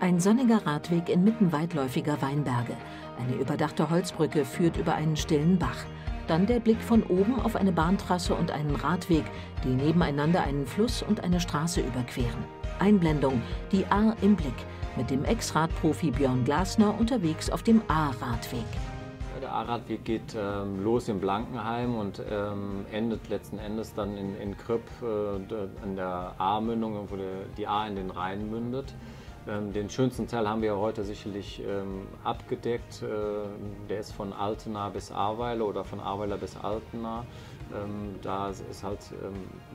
Ein sonniger Radweg inmitten weitläufiger Weinberge. Eine überdachte Holzbrücke führt über einen stillen Bach. Dann der Blick von oben auf eine Bahntrasse und einen Radweg, die nebeneinander einen Fluss und eine Straße überqueren. Einblendung, die Ahr im Blick, mit dem Ex-Radprofi Björn Glasner unterwegs auf dem Ahr-Radweg. Der Ahr-Radweg geht los in Blankenheim und endet letzten Endes dann in Kripp an der Ahr-Mündung, wo die Ahr in den Rhein mündet. Den schönsten Teil haben wir ja heute sicherlich abgedeckt. Der ist von Altenahr bis Ahrweiler oder von Ahrweiler bis Altenahr. Da ist halt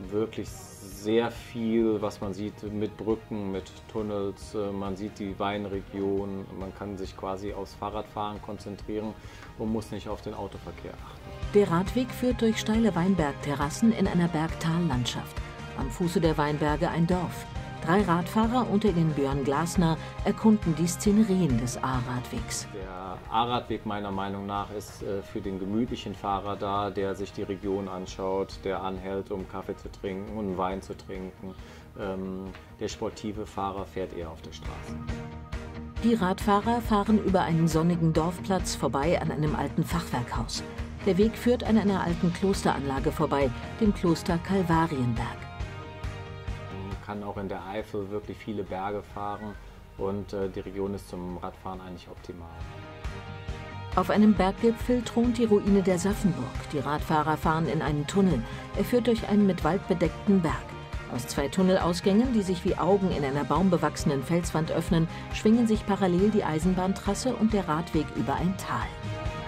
wirklich sehr viel, was man sieht mit Brücken, mit Tunnels. Man sieht die Weinregion. Man kann sich quasi aufs Fahrradfahren konzentrieren und muss nicht auf den Autoverkehr achten. Der Radweg führt durch steile Weinbergterrassen in einer Bergtallandschaft. Am Fuße der Weinberge ein Dorf. 3 Radfahrer unter ihnen Björn Glasner erkunden die Szenerien des Ahr-Radwegs. Der Ahr-Radweg meiner Meinung nach ist für den gemütlichen Fahrer da, der sich die Region anschaut, der anhält, um Kaffee zu trinken und Wein zu trinken. Der sportive Fahrer fährt eher auf der Straße. Die Radfahrer fahren über einen sonnigen Dorfplatz vorbei an einem alten Fachwerkhaus. Der Weg führt an einer alten Klosteranlage vorbei, dem Kloster Kalvarienberg. Man kann auch in der Eifel wirklich viele Berge fahren und die Region ist zum Radfahren eigentlich optimal. Auf einem Berggipfel thront die Ruine der Saffenburg. Die Radfahrer fahren in einen Tunnel. Er führt durch einen mit Wald bedeckten Berg. Aus 2 Tunnelausgängen, die sich wie Augen in einer baumbewachsenen Felswand öffnen, schwingen sich parallel die Eisenbahntrasse und der Radweg über ein Tal.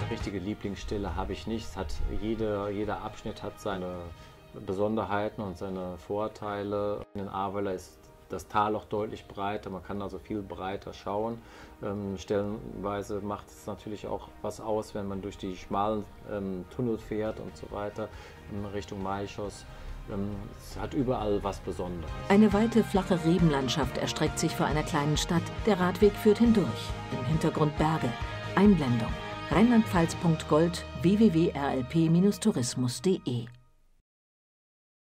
Eine richtige Lieblingsstelle habe ich nicht. Es hat jeder Abschnitt hat seine Besonderheiten und seine Vorteile. In Ahrweiler ist das Tal auch deutlich breiter, man kann also viel breiter schauen. Stellenweise macht es natürlich auch was aus, wenn man durch die schmalen Tunnel fährt und so weiter in Richtung Maischoss. Es hat überall was Besonderes. Eine weite, flache Rebenlandschaft erstreckt sich vor einer kleinen Stadt. Der Radweg führt hindurch, im Hintergrund Berge. Einblendung, rheinlandpfalz.gold, www.rlp-tourismus.de